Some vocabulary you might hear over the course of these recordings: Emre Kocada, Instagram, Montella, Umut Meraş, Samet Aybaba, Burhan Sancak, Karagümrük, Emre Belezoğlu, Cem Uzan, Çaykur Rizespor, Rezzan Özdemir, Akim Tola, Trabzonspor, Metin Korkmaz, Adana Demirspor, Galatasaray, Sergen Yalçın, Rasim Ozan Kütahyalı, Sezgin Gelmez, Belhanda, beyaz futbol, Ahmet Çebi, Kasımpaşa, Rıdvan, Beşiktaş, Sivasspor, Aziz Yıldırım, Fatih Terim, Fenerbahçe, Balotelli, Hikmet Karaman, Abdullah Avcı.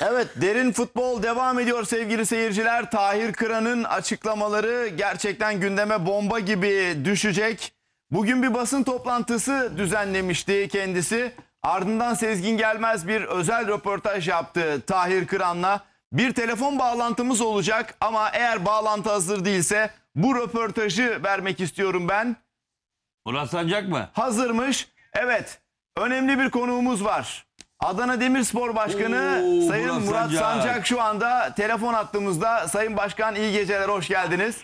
Evet, Derin Futbol devam ediyor sevgili seyirciler. Tahir Kıran'ın açıklamaları gerçekten gündeme bomba gibi düşecek. Bugün bir basın toplantısı düzenlemişti kendisi. Ardından Sezgin Gelmez bir özel röportaj yaptı Tahir Kıran'la. Bir telefon bağlantımız olacak ama eğer bağlantı hazır değilse bu röportajı vermek istiyorum ben. Burhan Sancak mı? Hazırmış. Evet, önemli bir konuğumuz var. Adana Demirspor Başkanı Sayın Murat Sancak şu anda telefon attığımızda. Sayın Başkan, iyi geceler, hoş geldiniz.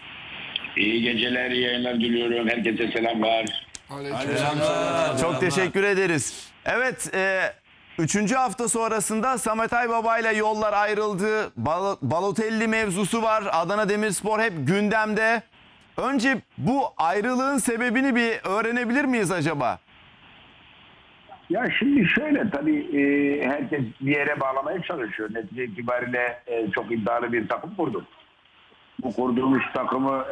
İyi geceler, iyi yayınlar diliyorum. Herkese selamlar. Aleykümselam. Çok teşekkür ederiz. Evet, 3. hafta sonrasında Samet Aybaba ile yollar ayrıldı. Balotelli mevzusu var. Adana Demirspor hep gündemde. Önce bu ayrılığın sebebini bir öğrenebilir miyiz acaba? Ya şimdi şöyle, tabii herkes bir yere bağlamaya çalışıyor. Netice itibariyle çok iddialı bir takım kurduk. Bu kurduğumuz takımı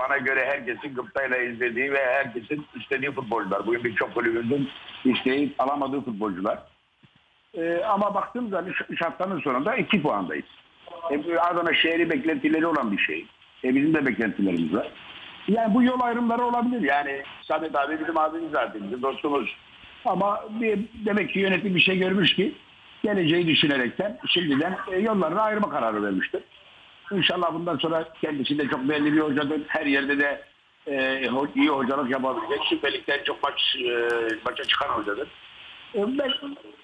bana göre herkesin gıptayla izlediği ve herkesin istediği futbolcular. Bugün birçok kulübümüzün isteği alamadığı futbolcular. Ama baktığımız zaman şartların sonunda 2 puandayız. Adana şehri beklentileri olan bir şey. Bizim de beklentilerimiz var. Yani bu yol ayrımları olabilir. Yani Samet abi bizim abimiz zaten, bizim dostumuz. Ama demek ki yönetim bir şey görmüş ki geleceği düşünerekten şimdiden yollarını ayırma kararı vermiştir. İnşallah bundan sonra kendisi de çok belli bir hocadır. Her yerde de iyi hocalık yapabilecek. Süperlikten çok maça çıkan hocadır. Ben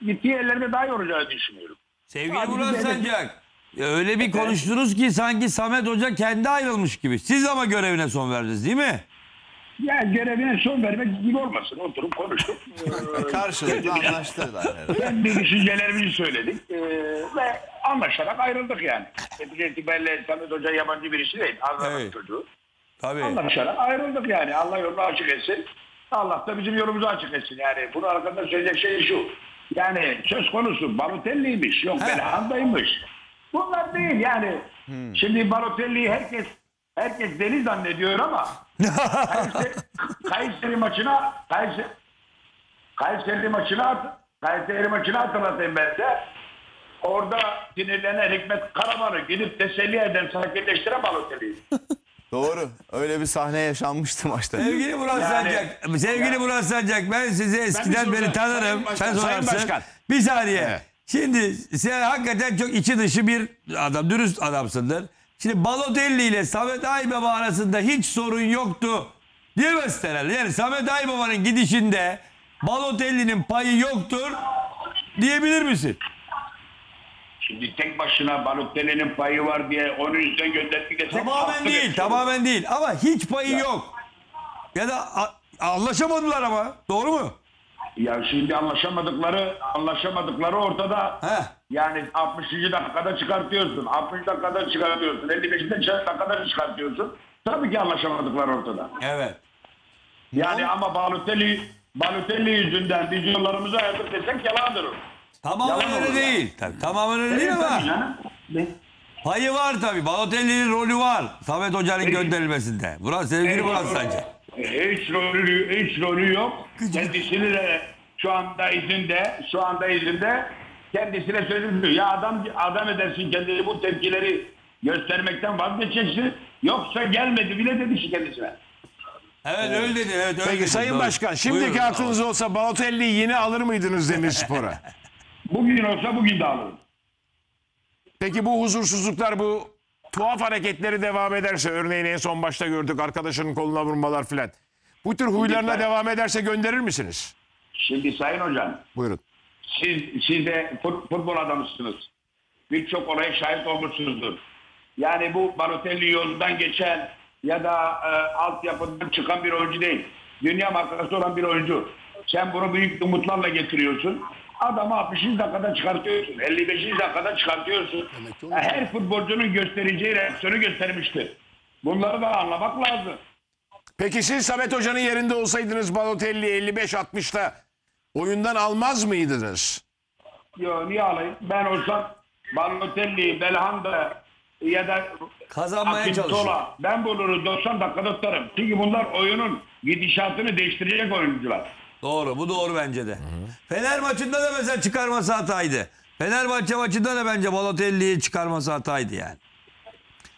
gittiği yerlerde daha iyi olacağını düşünüyorum. Sevgili Burhan Sancak, öyle bir konuştunuz ki sanki Samet Hoca kendi ayrılmış gibi. Siz ama görevine son verdiniz değil mi? Ya görevine son vermek gibi olmasın. Oturup konuştuk. Karşılıklı anlaştılar. Kendi düşüncelerimizi söyledik. Ve anlaşarak ayrıldık yani. Netice itibariyle Samet Hoca yabancı birisi değil. Anlamak evet. Çocuğu. Tabii. Anlaşarak ayrıldık yani. Allah yolunu açık etsin. Allah da bizim yolumuzu açık etsin. Yani bunun arkasında söyleyecek şey şu. Yani söz konusu Balotelli'ymiş. Yok Belhanda'ymış. Bunlar değil yani. Şimdi Balotelli'yi herkes deli zannediyor ama Kayseri maçına hatırlatayım ben de. Orada sinirlenen Hikmet Karaman'ı gidip teselli eden, sakinleştiren Balotelli'yi. Doğru. Öyle bir sahne yaşanmıştı maçta. Sevgili Burhan Sancak, ben sizi eskiden beri tanırım. Sen sorarsın. Bir saniye. Evet. Şimdi sen hakikaten çok içi dışı bir adam, dürüst adamsındır. Şimdi Balotelli ile Samet Aybaba arasında hiç sorun yoktu diyemez herhalde. Yani Samet Aybaba'nın gidişinde Balotelli'nin payı yoktur diyebilir misin? Şimdi tek başına Balotelli'nin payı var diye onun yüzden gönderdik desek. Tamamen değil ama hiç payı yok. Ya da anlaşamadılar ama, doğru mu? Ya şimdi anlaşamadıkları ortada. Yani 60. dakikada çıkartıyorsun, 60 dakikada çıkartıyorsun, 55. dakikada çıkartıyorsun. Tabii ki anlaşamadıkları ortada. Evet. Yani ama Balotelli yüzünden biz yollarımızı ayırdık desek yalandır. Tamamen öyle değil. Tamamen öyle değil ama. Payı var tabii. Balotelli'nin rolü var. Samet Hoca'nın gönderilmesinde. Sevgili Burhan Sancak. Hiç rolü yok. Kendisini de şu anda izinde kendisine söylüyor. Ya adam edersin kendini, bu tepkileri göstermekten vazgeçeceksin. Yoksa gelmedi bile dedi kendisine. Evet öyle dedi. Evet, öyle. Peki dedi, Sayın Başkan, şimdiki aklınız olsa Balotelli'yi yine alır mıydınız Demirspor'a? Bugün olsa bugün de alırım. Peki bu huzursuzluklar, bu tuhaf hareketleri devam ederse, örneğin en son başta gördük arkadaşının koluna vurmalar filan. Bu tür huylarına devam ederse gönderir misiniz? Şimdi Sayın Hocam. Buyurun. Siz de futbol adamısınız. Birçok olaya şahit olmuşsunuzdur. Yani bu Balotelli yolundan geçen ya da altyapıdan çıkan bir oyuncu değil. Dünya markası olan bir oyuncu. Sen bunu büyük umutlarla getiriyorsun. Adamı 60. dakikada çıkartıyorsun. 55. dakikada çıkartıyorsun. Her futbolcunun göstereceği reaksiyonu göstermiştir. Bunları da anlamak lazım. Peki siz Samet Hoca'nın yerinde olsaydınız Balotelli 55-60'ta oyundan almaz mıydınız? Yok, niye alayım? Ben olsam Balotelli, Belhanda ya da Akim Tola, ben bunu 90 dakikada tutarım. Çünkü bunlar oyunun gidişatını değiştirecek oyuncular. Doğru, bu doğru bence de. Fener maçında da mesela çıkarması hataydı. Fenerbahçe maçında da bence Balotelli'yi çıkarması hataydı yani.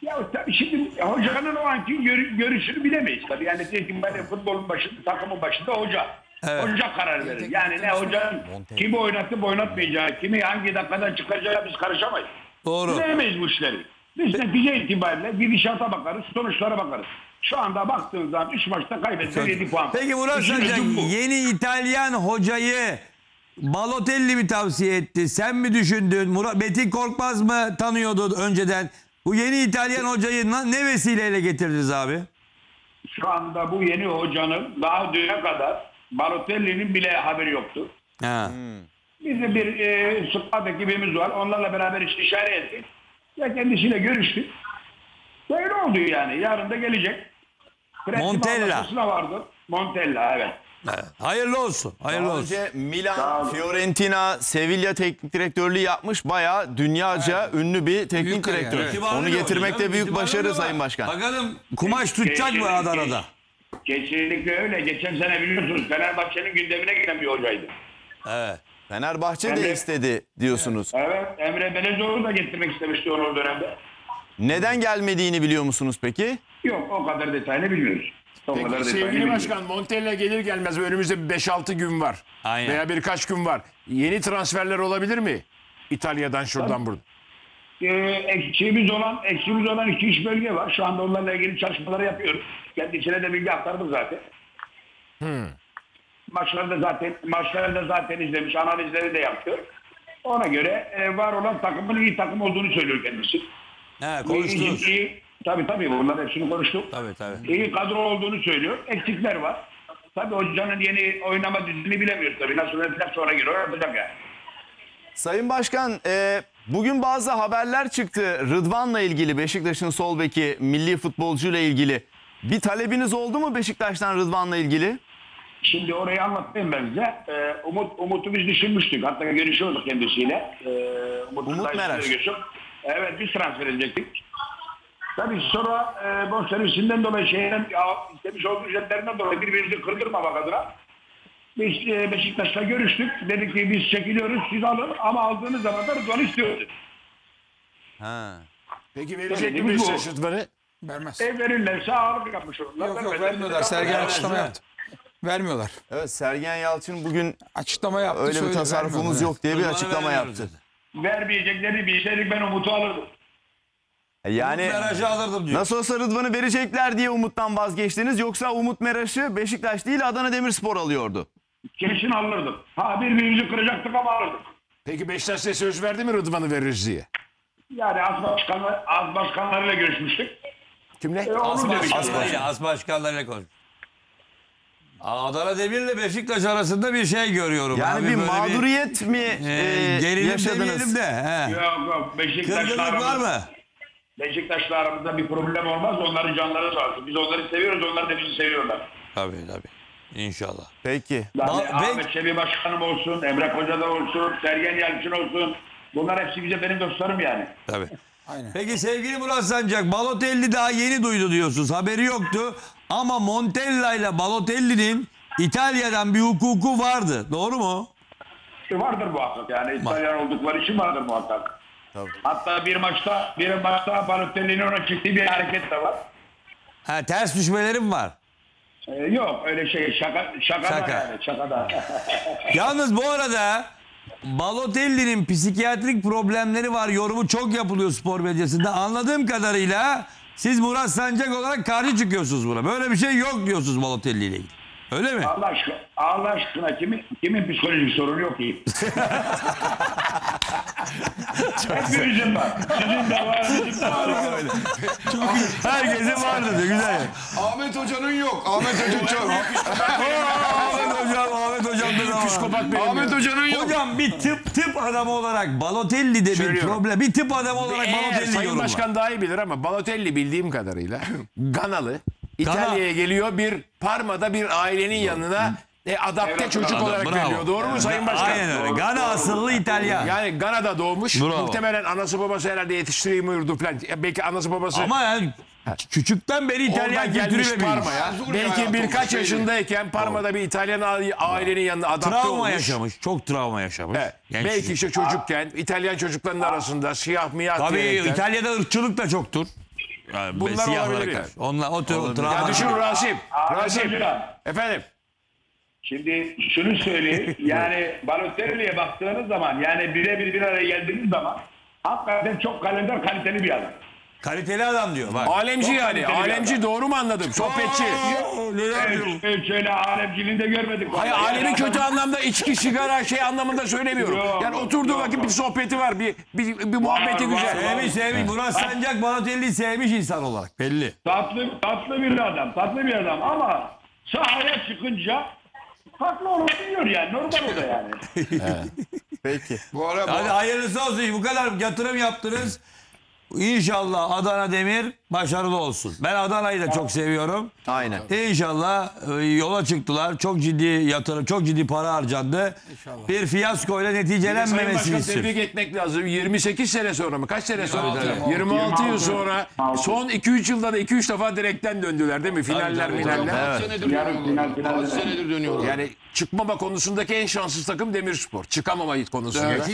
Ya tabii şimdi hocanın o anki görüşünü bilemeyiz tabii. Yani diyor ki ben futbolun başında, takımın başında hoca. Evet. Hoca karar verir. Yani ne hocanın kimi oynatıp oynatmayacağı, kimi hangi dakikadan çıkacağı biz karışamayız. Doğru. Bilemeyiz bu işleri. Biz netice itibariyle gidişata bakarız, sonuçlara bakarız. Şu anda baktığınız zaman 3 maçta kaybettiler 7 puan. Peki Burhan Sancak, yeni İtalyan hocayı Balotelli mi tavsiye etti? Sen mi düşündün? Metin Korkmaz mı tanıyordu önceden? Bu yeni İtalyan hocayı ne vesileyle getirdiniz abi? Şu anda bu yeni hocanın daha düne kadar Balotelli'nin bile haberi yoktu. Ha. Bizim bir squad ekibimiz var. Onlarla beraber istişare ettik. Ya kendisiyle görüştük. Böyle oldu yani. Yarın da gelecek. Montella evet. Evet. Hayırlı olsun. Hayırlı olsun. Önce Milan, Fiorentina, Sevilla teknik direktörlüğü yapmış. Bayağı dünyaca ünlü bir teknik direktör. Evet. Onu getirmek de büyük başarı Sayın Başkan. Bakalım kumaş tutacak mı Adana'da? Kesinlikle öyle. Geçen sene biliyorsunuz Fenerbahçe'nin gündemine giren bir hocaydı. Evet. Fenerbahçe de istedi diyorsunuz. Evet. Emre Belezoğlu da getirmek istemişti onu o dönemde. Neden gelmediğini biliyor musunuz peki? Yok, o kadar detaylı bilmiyoruz. Peki sevgili başkan, Montella gelir gelmez önümüzde 5-6 gün var. Aynen. Veya birkaç gün var. Yeni transferler olabilir mi? İtalya'dan şuradan buradan. Eksiğimiz olan 2-3 bölge var. Şu anda onlarla ilgili çalışmaları yapıyoruz. Kendi içine de bilgi aktardık zaten. Maçları da zaten izlemiş. Analizleri de yapıyor. Ona göre var olan takımın iyi takım olduğunu söylüyor kendisi. Evet, konuştunuz. Tabii bunların hepsini konuştuk. Tabii. İyi kadro olduğunu söylüyor. Eksikler var. Tabii hocanın yeni oynama düzenini bilemiyoruz tabii. Nasıl oynayacak sonra giriyor. Yapacak yani. Sayın Başkan, bugün bazı haberler çıktı. Rıdvan'la ilgili, Beşiktaş'ın sol beki, milli futbolcuyla ilgili. Bir talebiniz oldu mu Beşiktaş'tan Rıdvan'la ilgili? Şimdi orayı anlatayım ben size. Umut'u biz düşünmüştük. Hatta görüşüyorduk kendisiyle. Umut Meraş. Evet, biz transfer edecektik. Tabii sonra bonservisinden dolayı istemiş olduğu ücretlerinden dolayı birbirimizi kırdırmamak adına biz Beşiktaş'la görüştük. Dedik ki biz çekiliyoruz, siz alın ama aldığınız zaman da Rıdvan'ı istiyorduk. Ha. Peki verecek mi Beşiktaş Rıdvan'ı? Vermez. Verirlerse ağırlık yapmış olurlar. Yok vermiyorlar. Sergen açıklama yaptı. Vermiyorlar. Evet, Sergen Yalçın bugün açıklama yaptı. Öyle bir tasarrufumuz yok diye bir açıklama yaptı. Vermeyecekleri bilseydik ben Umut'u alırdım. Yani diyor. Nasıl olsa Rıdvan'ı verecekler diye Umut'tan vazgeçtiniz. Yoksa Umut Meraş'ı Beşiktaş değil Adana Demirspor alıyordu. Kesin alırdım. Ha, birbirimizi kıracaktık ama alırdık. Peki Beşiktaş size söz verdi mi Rıdvan'ı veririz diye? Yani az başkanlarıyla görüşmüştük. Kimle? Az başkanlarıyla konuştuk. Adana Demir ile Beşiktaş arasında bir şey görüyorum. Yani bir mağduriyet mi yaşadınız? Yok. Beşiktaş'la var mı? Beşiktaş'la aramızda bir problem olmaz. Onların canları sağ olsun. Biz onları seviyoruz. Onlar da bizi seviyorlar. Tabii. İnşallah. Peki. Ahmet Çebi başkanım olsun. Emre Kocada olsun. Sergen Yalçın olsun. Bunlar hepsi bize benim dostlarım yani. Tabii. Aynen. Peki sevgili Burhan Sancak, Balotelli daha yeni duydu diyorsunuz. Haberi yoktu. Ama Montella ile Balotelli'nin İtalya'dan bir hukuku vardı. Doğru mu? Vardır muhakkak. Yani İtalyan oldukları için vardır muhakkak. Tabii. Hatta bir maçta Balotelli'nin ona çıktığı bir hareket de var. Ha, ters düşmelerim var. Yok öyle şey, şaka. Yani, şaka. Yalnız bu arada Balotelli'nin psikiyatrik problemleri var yorumu çok yapılıyor spor medyasında. Anladığım kadarıyla siz Murat Sancak olarak karşı çıkıyorsunuz buna. Böyle bir şey yok diyorsunuz Balotelli ile ilgili. Öyle mi? Allah aşkına kimin psikolojik sorunu yok ki? Hepimizin var. Sizin de var, bizim de var. Öyle. Çok iyi. Herkesin vardı diyor. Güzel. Ahmet Hoca'nın yok. Ahmet Hoca çok. Ahmet Hocam da var. Ahmet Hoca'nın yok. Hocam bir tıp adamı olarak Balotelli de bir problem. Bir tıp adamı olarak Balotelli Sayın Başkan daha iyi bilir ama Balotelli bildiğim kadarıyla Ganalı. İtalya'ya geliyor bir Parma'da bir ailenin yanına adapte çocuk olarak geliyor. Doğru mu Sayın Başkan? Aynen öyle. Gana asıllı İtalyan. Yani Gana'da doğmuş. Muhtemelen anası babası herhalde yetiştireyim uyurdu falan. Belki anası babası... Ama yani Küçükten beri İtalyan kültürüyle büyümüş. Belki birkaç yaşındayken Parma'da bir İtalyan ailenin yanına adapte olmuş. Travma yaşamış. Çok travma yaşamış. Belki işte çocukken İtalyan çocukların arasında siyah miyah. Tabii İtalya'da ırkçılık da çoktur. Bunlar olabilir. Onlar o travma. Düşün Rasim. Rasim. Efendim. Şimdi şunu söyleyeyim. Yani Balotelli'ye baktığınız zaman, yani birebir bir araya geldiğiniz zaman hakikaten çok kalender kaliteli bir adam. Kaliteli adam diyor. Bak. Alemci yani. Alemci, doğru mu anladım? Sohbetçi. Şöyle alemciliğini de görmedik. Hayır, alemi kötü anlamda içki, sigara şey anlamında söylemiyorum. Yani oturduğu vakit bir sohbeti var. Bir muhabbeti güzel. Sevmiş. Burhan Sancak Balotelli'yi sevmiş insan olarak. Belli. Tatlı bir adam. Tatlı bir adam ama sahaya çıkınca farklı olabiliyor yani. Normal o da yani. Peki. Bu arada hadi hayırlısı olsun. Bu kadar yatırım yaptınız. İnşallah Adana Demir başarılı olsun. Ben Adana'yı da çok seviyorum. Aynen. İnşallah yola çıktılar. Çok ciddi yatırım, çok ciddi para harcandı. İnşallah. Bir fiyaskoyla neticelenmemesi için. Başka tebrik etmek lazım. 28 sene sonra mı? Kaç sene sonra? 26 yıl sonra. Son 2-3 yılda da 2-3 defa direkten döndüler değil mi? Finaller, finaller. 6 senedir dönüyorlar. 6 senedir dönüyorlar. Yani çıkmama konusundaki en şanssız takım Demirspor. Çıkamama konusunda. Evet.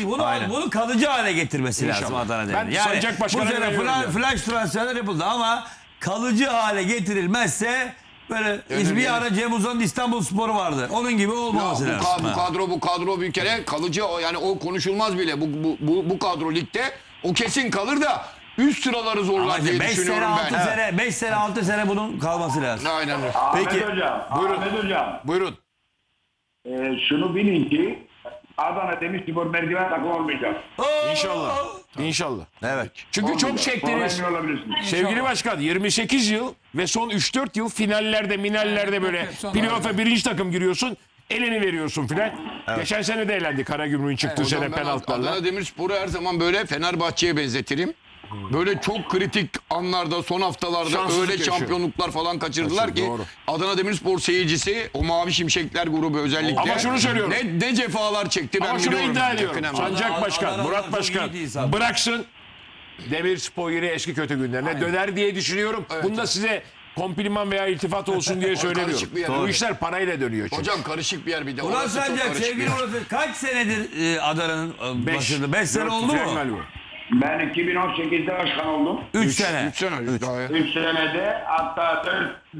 Bunu kalıcı hale getirmesi lazım Adana Demir. Yani bu sene flash transferler yapıldı ama kalıcı hale getirilmezse böyle bir ara Cem Uzan'ın İstanbulspor'u vardı. Onun gibi olmaması lazım. Bu kadro bir kere kalıcı, yani o konuşulmaz bile. Bu kadro ligde o kesin kalır da üst sıraları zorlar diye düşünüyorum ben. 5 sene 6 sene bunun kalması lazım. Aynen. Peki. Buyurun. Şunu bilin ki Adana Demirspor merdiven takımı olmayacak. İnşallah. Tamam. İnşallah. Evet. Çünkü olmayacak. Çok çektiniz. Sevgili başkan, 28 yıl ve son 3-4 yıl finallerde, minallerde böyle playoff'a birinci takım giriyorsun. Elini veriyorsun filan. Evet. Geçen sene de elendi Karagümrük'ün çıktığı sene penaltılarla. Adana Demirspor'u her zaman böyle Fenerbahçe'ye benzetirim. Böyle çok kritik anlarda, son haftalarda şanssız öyle yaşıyor. Şampiyonluklar falan kaçırdılar ki doğru. Adana Demirspor seyircisi, o Mavi Şimşekler grubu özellikle. Ama şunu söylüyorum. Ne cefalar çekti ben biliyorum. Ama şunu iddia ediyorum. Sancak Başkan, Murat Başkan bıraksın Demirspor yine eski kötü günlerine döner diye düşünüyorum. Evet, bunu da size kompliman veya iltifat olsun diye söylemiyorum. Bu işler parayla dönüyor çünkü. Hocam karışık bir yer bir de. Murat Sancak sevgili Murat, kaç senedir Adana'nın başında? 5 sene oldu mu? Ben 2018'de başkan oldum. 3 senede hatta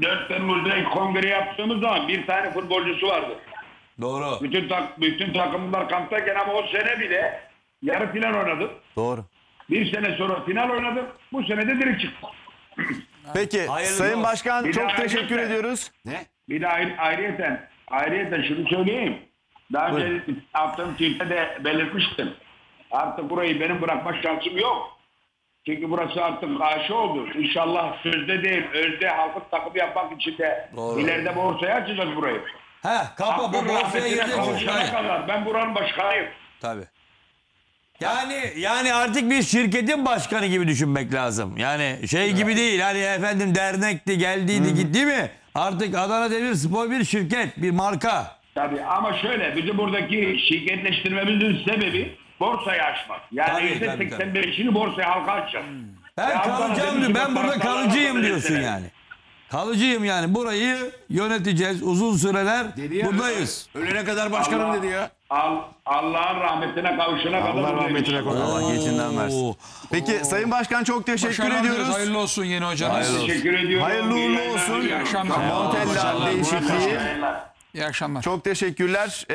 4 Temmuz'da ilk kongre yaptığımız zaman bir tane futbolcusu vardı. Doğru. Bütün takımlar kamptayken ama o sene bile yarı final oynadık. Doğru. Bir sene sonra final oynadık. Bu sene de direkt çıktı. Peki hayırlı Sayın olsun. Başkan bir çok teşekkür ediyoruz. Ne? Bir de ayrıyeten şunu söyleyeyim. Daha önce yaptığım tweet'te de belirtmiştim. Artık burayı benim bırakma şansım yok. Çünkü burası artık aşı oldu. İnşallah sözde değil, özde halkın takımı yapmak için de ileride borsaya açacağız burayı. Kapı bu borsaya gireceğiz. Ben buranın başkanıyım. Tabii. Yani artık bir şirketin başkanı gibi düşünmek lazım. Yani şey gibi değil. Hani efendim dernekti, geldiydi, gitti mi? Artık Adana Demirspor bir şirket, bir marka. Tabii ama şöyle, bizim buradaki şirketleştirmemizin sebebi borsaya açmak. Yani %85'ini borsaya, halka açacağız. Ben kalacağım diyor. Ben burada kalıcıyım diyorsun yani. Kalıcıyım yani. Burayı yöneteceğiz. Uzun süreler buradayız. Ölene kadar başkanım dedi ya. Allah'ın rahmetine kavuşana kadar. Allah rahmetine kavuşana kadar. Allah geçinden versin. Peki Sayın Başkan çok teşekkür ediyoruz. Hayırlı olsun yeni hocamız. Teşekkür ediyorum. Hayırlı uğurlu olsun. Montella değişikliği. İyi akşamlar. Çok teşekkürler.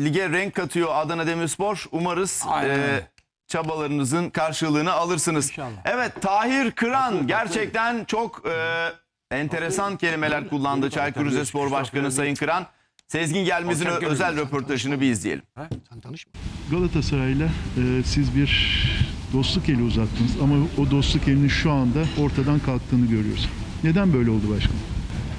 Lige renk katıyor Adana Demirspor. Umarız çabalarınızın karşılığını alırsınız. İnşallah. Evet, Tahir Kıran gerçekten çok enteresan kelimeler kullandı. Çaykur Rizespor Başkanı Sayın Kıran. Sezgin Gelmez'in özel röportajını bir izleyelim. Galatasaray'la siz bir dostluk eli uzattınız ama o dostluk elinin şu anda ortadan kalktığını görüyoruz. Neden böyle oldu başkanım?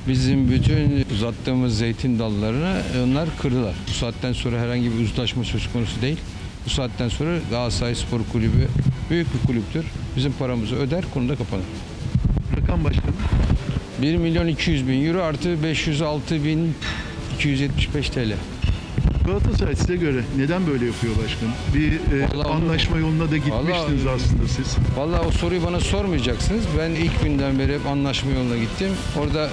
Bizim bütün uzattığımız zeytin dallarına onlar kırdılar. Bu saatten sonra herhangi bir uzlaşma söz konusu değil. Bu saatten sonra Galatasaray Spor Kulübü büyük bir kulüptür. Bizim paramızı öder, konuda kapanır. Rakam başkanım? 1.200.000 euro artı 506.275 TL. Galatasaray size göre neden böyle yapıyor başkanım? Bir anlaşma yoluna da gitmiştiniz aslında siz. Vallahi o soruyu bana sormayacaksınız. Ben ilk günden beri hep anlaşma yoluna gittim. Orada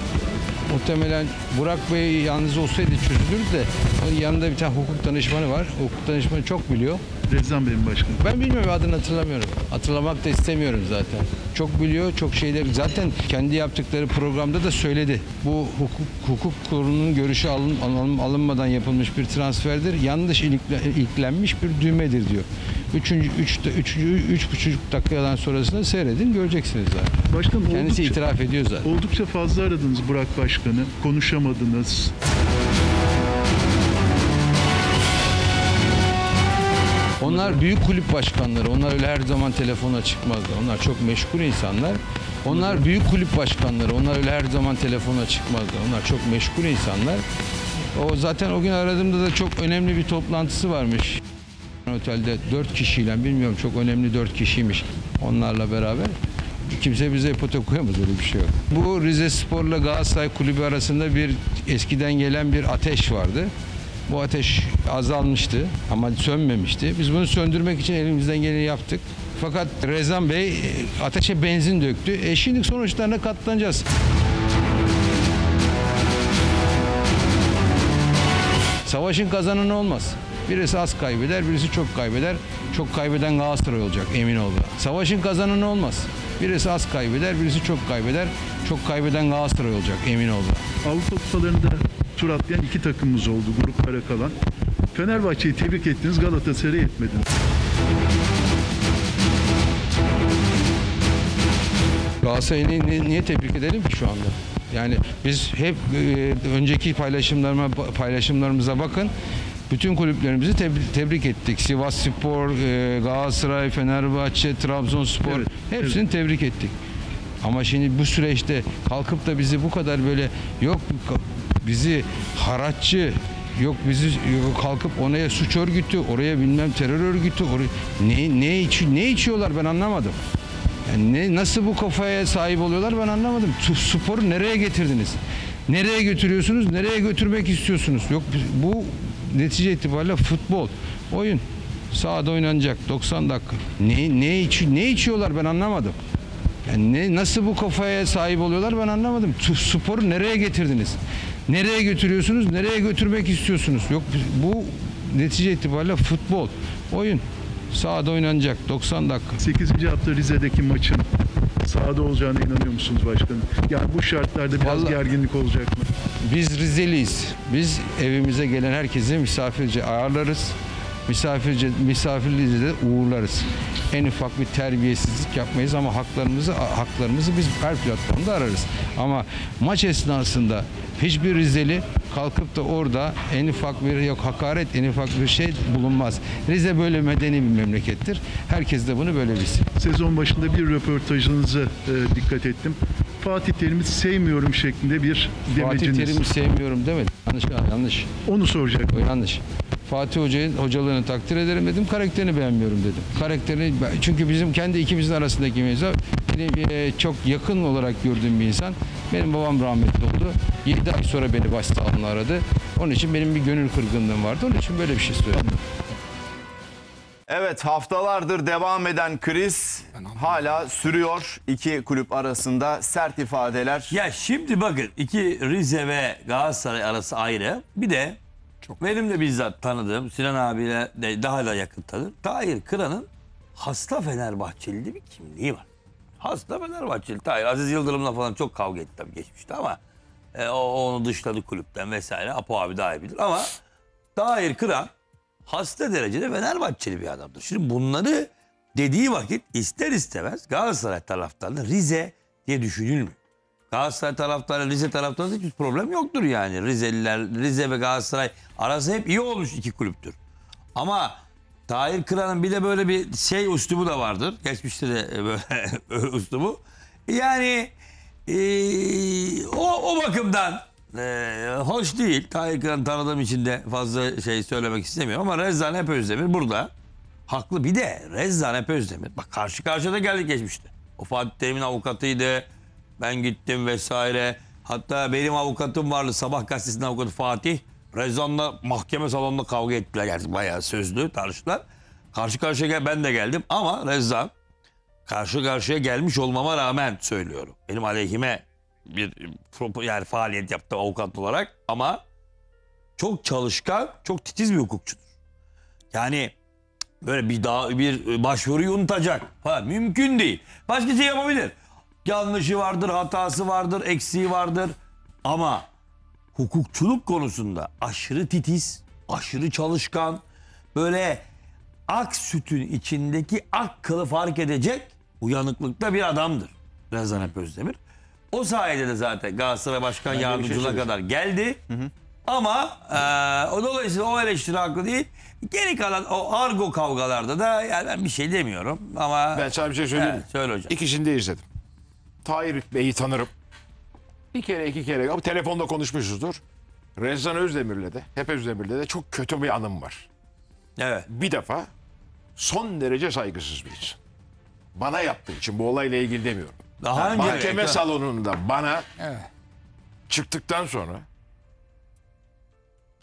muhtemelen Burak Bey yalnız olsaydı çözülürdü de, onun yanında bir tane hukuk danışmanı var. Hukuk danışmanı çok biliyor. Rezzan Bey'in başkanım. Ben bilmiyorum, adını hatırlamıyorum. Hatırlamak da istemiyorum zaten. Çok biliyor, çok şeyler. Zaten kendi yaptıkları programda da söyledi. Bu hukuk kurulunun görüşü alınmadan yapılmış bir transferdir. Yanlış iliklenmiş bir düğmedir diyor. 3,5 dakikadan sonrasında seyredin, göreceksiniz zaten. Başkanım, kendisi itiraf ediyor zaten. Oldukça fazla aradınız Burak Başkan'ı, konuşamadınız. Onlar büyük kulüp başkanları. Onlar öyle her zaman telefona çıkmazlar. Onlar çok meşgul insanlar. Onlar büyük kulüp başkanları. Onlar öyle her zaman telefona çıkmazlar. Onlar çok meşgul insanlar. O zaten o gün aradığımda da çok önemli bir toplantısı varmış. Otelde 4 kişiyle, bilmiyorum, çok önemli 4 kişiymiş onlarla beraber. Kimse bize ipotek koyamaz, öyle bir şey yok. Bu Rizespor'la Galatasaray Kulübü arasında bir eskiden gelen bir ateş vardı. Bu ateş azalmıştı ama sönmemişti. Biz bunu söndürmek için elimizden geleni yaptık. Fakat Rezzan Bey ateşe benzin döktü. Şimdi sonuçlarına katlanacağız. Savaşın kazanan olmaz. Birisi az kaybeder, birisi çok kaybeder. Çok kaybeden Galatasaray olacak, emin ol. Savaşın kazanan olmaz. Birisi az kaybeder, birisi çok kaybeder. Çok kaybeden Galatasaray olacak, emin ol. Avrupa kupalarında tur atlayan iki takımımız oldu, gruplara kalan. Fenerbahçe'yi tebrik ettiniz, Galatasaray'ı etmediniz. Galatasaray'ı niye tebrik edelim ki şu anda? Yani biz hep önceki paylaşımlarımıza bakın. Bütün kulüplerimizi tebrik ettik. Sivasspor, Galatasaray, Fenerbahçe, Trabzonspor, evet, hepsini tebrik ettik. Ama şimdi bu süreçte kalkıp da bizi bu kadar böyle yok bizi haratçı, yok bizi yok, kalkıp oraya suç örgütü, oraya bilmem terör örgütü, oraya ne içiyorlar, ben anlamadım. Yani nasıl bu kafaya sahip oluyorlar, ben anlamadım. Sporu nereye getirdiniz? Nereye götürüyorsunuz? Nereye götürmek istiyorsunuz? Yok, bu netice itibariyle futbol, oyun. Sahada oynanacak 90 dakika. Ne içiyorlar, ben anlamadım. Yani nasıl bu kafaya sahip oluyorlar, ben anlamadım. Sporu nereye getirdiniz? Nereye götürüyorsunuz? Nereye götürmek istiyorsunuz? Yok, bu netice itibariyle futbol, oyun. Sahada oynanacak 90 dakika. 8. hafta Rize'deki maçın sahada olacağına inanıyor musunuz başkanım? Yani bu şartlarda biraz gerginlik olacak mı? Biz Rizeliyiz. Biz evimize gelen herkesi misafirce ağırlarız. Misafirliğimizi de uğurlarız. En ufak bir terbiyesizlik yapmayız ama haklarımızı biz her platformda ararız. Ama maç esnasında hiçbir Rizeli kalkıp da orada en ufak bir hakaret, en ufak bir şey bulunmaz. Rize böyle medeni bir memlekettir. Herkes de bunu böyle bilsin. Sezon başında bir röportajınıza dikkat ettim. Fatih Terim'i sevmiyorum şeklinde bir demeciniz. Fatih Terim'i sevmiyorum demedim. Yanlış. Onu soracak. O yanlış. Fatih Hoca'nın hocalığını takdir ederim dedim. Karakterini beğenmiyorum dedim. Karakterini, çünkü bizim kendi ikimizin arasındaki mevzu, çok yakın olarak gördüğüm bir insan. Benim babam rahmetli oldu. 7 ay sonra beni başsağlığına aradı. Onun için benim bir gönül kırgınlığım vardı. Onun için böyle bir şey söyledim. Evet, haftalardır devam eden kriz hala sürüyor. İki kulüp arasında sert ifadeler. Ya şimdi bakın, iki Rize ve Galatasaray arası ayrı. Bir de benim de bizzat tanıdığım, Sinan abiyle de daha da yakın tanıdığım Tahir Kıran'ın hasta Fenerbahçeli bir kimliği var. Hasta Fenerbahçeli Tahir. Aziz Yıldırım'la falan çok kavga etti tabii geçmişte ama o onu dışladı kulüpten vesaire. Apo abi daha iyi bilir ama Tahir Kıran hasta derecede Fenerbahçeli bir adamdır. Şimdi bunları dediği vakit ister istemez Galatasaray taraftarları Rize diye düşünülmüyor. Galatasaray taraftarı, Rize taraftarı hiçbir problem yoktur yani. Rizeliler, Rize ve Galatasaray arası hep iyi olmuş iki kulüptür. Ama Tahir Kıran'ın bir de böyle bir şey üslubu da vardır. Geçmişte de böyle üslubu. Yani o bakımdan hoş değil. Tahir Kıran'ı tanıdığım için de fazla şey söylemek istemiyorum. Ama Rezzan Özdemir burada haklı. Bir de Rezzan Özdemir. Bak, karşı karşıya da geldik geçmişte. O Fatih Terim'in avukatıydı. Ben gittim vesaire. Hatta benim avukatım vardı. Sabah gazetesinin avukatı Fatih. Rezzan'la mahkeme salonunda kavga ettiler. Yani bayağı sözlü tartıştılar. Karşı karşıya ben de geldim ama Rezzan karşı karşıya gelmiş olmama rağmen söylüyorum. Benim aleyhime bir yani faaliyet yaptı avukat olarak ama çok çalışkan, çok titiz bir hukukçudur. Yani böyle bir daha bir başvuruyu unutacak falan mümkün değil. Başka şey yapabilir. Yanlışı vardır, hatası vardır, eksiği vardır ama hukukçuluk konusunda aşırı titiz, aşırı çalışkan, böyle ak sütün içindeki ak kılı fark edecek uyanıklıkta bir adamdır Rezzan Özdemir. O sayede de zaten Galatasaray Başkan Yardımcılığı'na kadar geldi. Hı. Ama dolayısıyla o eleştiri haklı değil. Geri kalan o argo kavgalarda da yani ben bir şey demiyorum ama... Ben sana bir şey söyleyeyim. Evet, söyle hocam. İkisini de izledim. Tahir Bey'i tanırım. Bir kere iki kere ama telefonda konuşmuşuzdur. Rezzan Özdemir'le de, hep Özdemir'le de çok kötü bir anım var. Evet. Bir defa son derece saygısız bir insan. Bana yaptığı için bu olayla ilgili demiyorum. Daha önce mahkeme salonunda bana çıktıktan sonra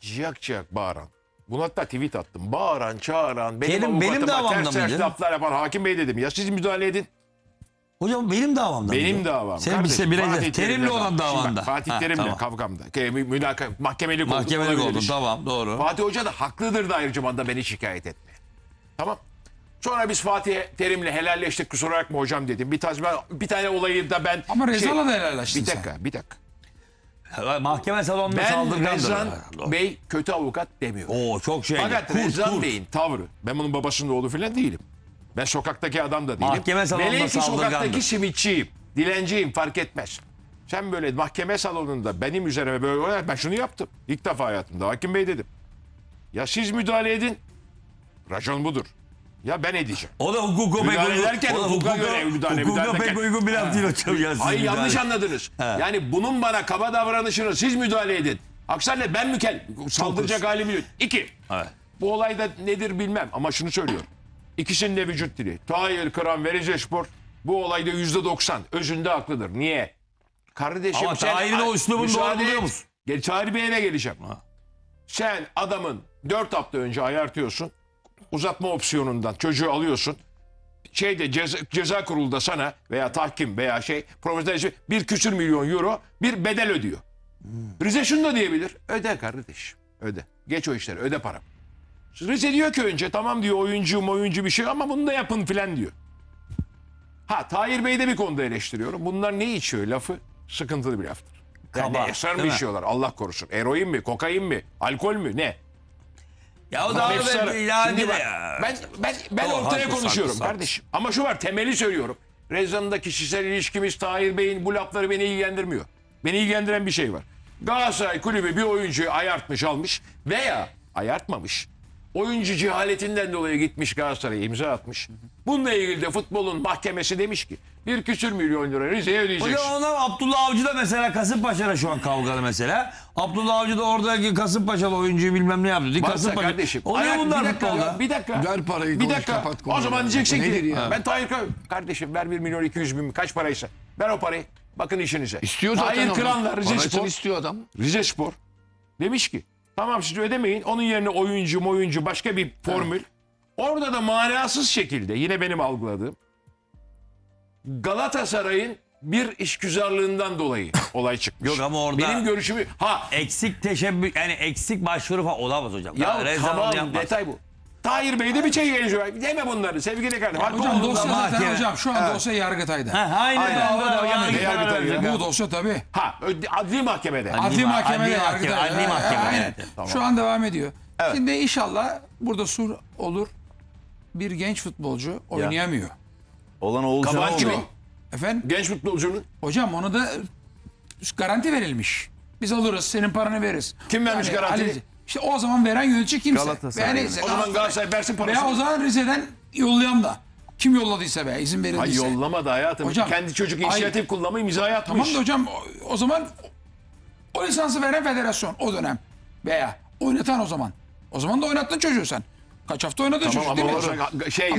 ciyak ciyak bağıran, bunu hatta tweet attım. Bağıran, çağıran, benim davatıma ters laflar yapan hakim bey dedim. Ya siz müdahale edin. Hocam benim davamda. Benim davam. Sen bize biraz Terim'le olan davanda. Fatih Terim'le kavgamda. Mahkemelik oldu. Tamam, doğru. Fatih Hoca da haklıdır da ayrıca bana beni şikayet etme. Tamam. Sonra biz Fatih Terim'le helalleştik, kusura bakma hocam dedim. Bir tane olayı da ben... Ama Rezzan'la da helalleştin. Bir dakika. Mahkeme salonunda saldırgandır. Ben Rezzan Bey kötü avukat demiyorum. Oo, çok şey. Fakat Rezzan Bey'in tavrı, ben onun babasının oğlu falan değilim. Ben sokaktaki adam da değilim. Mahkeme salonunda saldırgandır. Sokaktaki simitçiyim, dilenciyim fark etmez. Sen böyle mahkeme salonunda benim üzerime böyle olarak ben şunu yaptım. İlk defa hayatımda hakim bey dedim. Ya siz müdahale edin. Racon budur. Ya ben edeceğim. O da hukuka pek uygun. Hukuka pek uygun bir laf değil hocam. Ya, hayır yanlış anladınız. Ha. Yani bunun bana kaba davranışını siz müdahale edin. Aksine ben saldıracak halim yok. İki. Evet. Bu olayda nedir bilmem ama şunu söylüyorum. İkisinin de vücut dili. Tahir Kıran ve Rizespor bu olayda %90 özünde haklıdır. Niye? Kardeşim ama sen... Ama Tahir'in o üslubunu doğru buluyor musun? Tahir Bey'e geleceğim. Ha. Sen adamın 4 hafta önce ayartıyorsun. Uzatma opsiyonundan çocuğu alıyorsun. Ceza kurulu da sana veya tahkim veya profesyonel bir küsür milyon euro bir bedel ödüyor. Rize şunu da diyebilir. Öde kardeşim. Öde. Geç o işleri. Öde param. Rize diyor ki önce tamam diyor oyuncu bir şey ama bunu da yapın filan diyor. Ha Tahir Bey'i de bir konuda eleştiriyorum. Bunlar ne içiyor lafı? Sıkıntılı bir laftır. Yani esrar mı içiyorlar? Allah korusun. Eroin mi? Kokain mi? Alkol mü? Ne? Ya o da ben ortaya konuşuyorum kardeşim. Ama şu var temeli söylüyorum. Rezzan'da kişisel ilişkimiz Tahir Bey'in bu lafları beni ilgilendirmiyor. Beni ilgilendiren bir şey var. Galatasaray kulübü bir oyuncuyu ayartmış almış veya ayartmamış. Oyuncu cehaletinden dolayı gitmiş Galatasaray'a imza atmış. Bununla ilgili de futbolun mahkemesi demiş ki bir küsür milyon lira Rize'ye ödeyeceksin. Hocam ona Abdullah Avcı da mesela Kasımpaşa'da şu an kavgalı mesela. Abdullah Avcı da oradaki Kasımpaşa'lı oyuncuyu bilmem ne yaptı. Kasımpaşa kardeşim. Oluyor bunlar futbolda. Bir dakika. Ver parayı konuş, kapat konuş. O zaman diyeceksin ki ben Tahir Kıran. Kardeşim ver 1.200.000 kaç paraysa. Ver o parayı. Bakın işinize. İstiyor zaten Tahir Kıran'la Rizespor. İstiyor adam. Rizespor demiş ki. Tamam siz ödemeyin. Onun yerine oyuncu başka bir formül. Evet. Orada da manasız şekilde yine benim algıladığım Galatasaray'ın bir işgüzarlığından dolayı olay çıkmış. Yok ama orada benim görüşümü eksik teşebbüs yani eksik başvuru falan olamaz hocam. Ya tamam detay bu. Tahir Bey de bir şey gelecek. Deme bunları sevgili kardeşim. Hocam dosya zaten hocam şu an dosya Yargıtay'da. Aynen. Bu dosya tabii. Adli mahkemede. Adli mahkemede. Şu an devam ediyor. Evet. Şimdi inşallah burada sur olur. Bir genç futbolcu oynayamıyor. Olan olacak. Kabahat kimin? Efendim? Genç futbolcunun. Hocam ona da garanti verilmiş. Biz alırız senin paranı veririz. Kim vermiş garantiyi? İşte o zaman veren yönetici kimse. Neyse, o zaman Galatasaray versin parası. Veya o zaman Rize'den yollayan da. Kim yolladıysa veya izin verildiyse. Hayır yollamadı hayatım. Hocam, kendi çocuk inisiyatif kullanmayı imzaya atmış. Tamam da hocam o zaman o lisansı veren federasyon o dönem. Veya oynatan o zaman. O zaman da oynattın çocuğu sen. Kaç hafta oynadın çocuğu değil mi?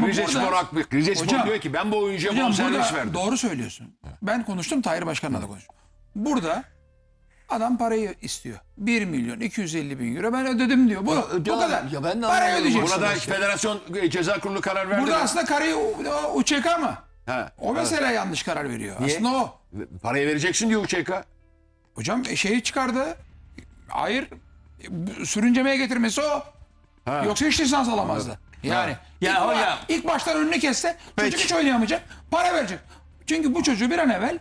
Rizespor haklı. Rizespor diyor ki ben bu oyuncuya bonservis verdim. Doğru söylüyorsun. Ben konuştum Tahir Başkan'la da konuştum. Burada Adam parayı istiyor. 1 milyon 250 bin euro ben ödedim diyor. Bu kadar. Ya ben de parayı ödeyeceksin. Burada işte federasyon ceza kurulu karar verdi. Burada aslında karayı UÇK mı? Ha, o mesela yanlış karar veriyor. Niye? Aslında o. Parayı vereceksin diyor UÇK. Hocam şeyi çıkardı. Hayır. Sürüncemeye getirmesi o. Ha. Yoksa hiç lisans alamazdı. Ha. Yani ilk baştan önünü kesse çocuk hiç oynayamayacak. Para verecek. Çünkü bu çocuğu bir an evvel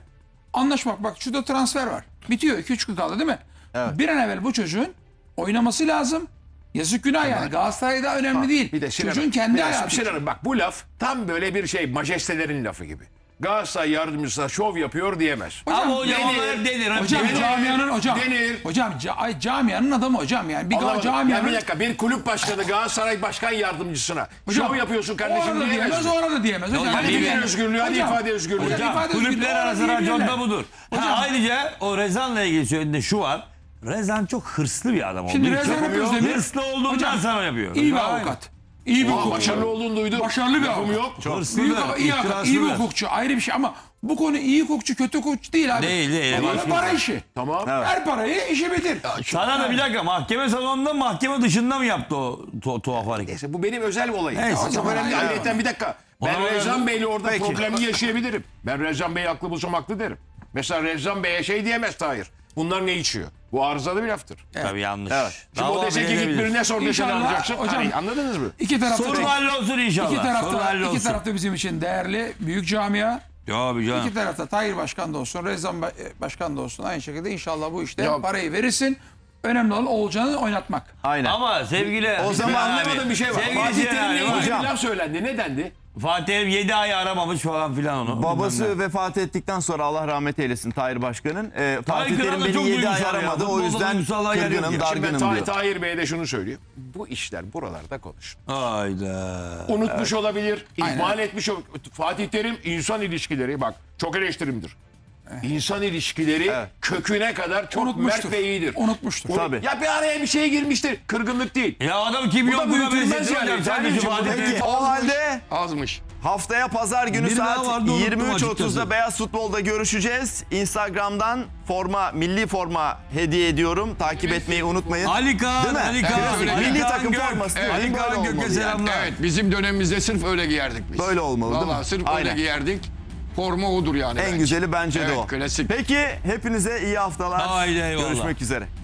anlaşmak. Bak şurada transfer var. Bitiyor. 2-3 gün kaldı değil mi? Evet. Bir an evvel bu çocuğun oynaması lazım. Yazık günah yani. Galatasaray daha önemli değil. Bir de çocuğun kendi hayatı. Şirin, bak bu laf tam böyle bir şey majestelerin lafı gibi. Galatasaray yardımcısı şov yapıyor diyemez. Hocam, ama o yalanlar denir. Hocam camianın hocam. Denir. Hocam camianın adamı hocam yani. Bir camianın. Bir dakika bir kulüp başkanı Galatasaray başkan yardımcısına hocam, şov yapıyorsun kardeşim diyemez. Orada diyemez. Hadi fikir özgürlüğü, hadi ifade özgürlüğü. Kulüpler arası raconda budur. Ayrıca o Rezzan'la ilgili söylediğinde şu var. Rezzan çok hırslı bir adam oldu. Şimdi Rezzan Özdemir hırslı olduğundan sana yapıyor. İyi bir avukat. İyi bir hukukçu. Başarılı olduğunu duydum. Başarılı bir avukat. Yok. Çok hırslı. İyi bir hukukçu. Ayrı bir şey ama bu konu iyi hukukçu, kötü hukukçu değil abi. Değil. Para işi. Tamam. Evet. Her parayı işi bitir. Sana da bir dakika mahkeme salonunda mahkeme dışında mı yaptı o tuhaf hareket? Neyse bu benim özel olayım. Neyse. Ayrıca bir dakika. Ben Rezzan Bey'le orada problemi yaşayabilirim. Ben Rezzan Bey'e aklı bulsam aklı derim. Mesela Rezzan Bey'e şey diyemez Tahir. Bunlar ne içiyor? Bu arızalı bir laftır. Evet. Tabii yanlış. Evet. Şimdi o dese ki git birine sor ne şey alacaksın. Hocam, hani, anladınız mı? İki tarafta sorun hallolsun inşallah. İki tarafta bizim için değerli büyük camia. Abi canım. İki tarafta Tahir Başkan da olsun, Rezzan Başkan da olsun. Aynı şekilde inşallah bu işte parayı verirsin. Önemli olan Oğulcan'ı oynatmak. Aynen. Ama sevgili... O zaman anlamadığım bir şey var. Fatih Terim'le ilgili bir laf söylendi. Ne dendi? Fatih Terim 7 ay aramamış falan filan onu. Babası vefat ettikten sonra Allah rahmet eylesin Tahir Başkan'ın. Fatih Terim beni 7 ay aramadı. O yüzden kırgınım, dargınım diyor. Tahir Bey'e de şunu söylüyor. Bu işler buralarda konuşur. Hayda. Unutmuş olabilir, ihmal etmiş olabilir. Fatih Terim insan ilişkileri bak çok eleştirimdir. İnsan ilişkileri köküne kadar çok unutmuştur. Mert ve iyidir. Unutmuştur. Tabii. Ya bir araya bir şey girmiştir. Kırgınlık değil. Ya adam kim yok buna benziyor. O halde azmış. Haftaya pazar günü saat 23.30'da Beyaz Futbol'da görüşeceğiz. Instagram'dan milli forma hediye ediyorum. Takip etmeyi unutmayın. Ali Kaan. Milli takım forması. Ali Kaan Gök'e selamlar. Evet bizim dönemimizde sırf öyle giyerdik biz. Böyle olmalı değil mi? Valla sırf öyle giyerdik. Forma odur yani. En güzeli bence de o. Klasik. Peki hepinize iyi haftalar. Görüşmek üzere.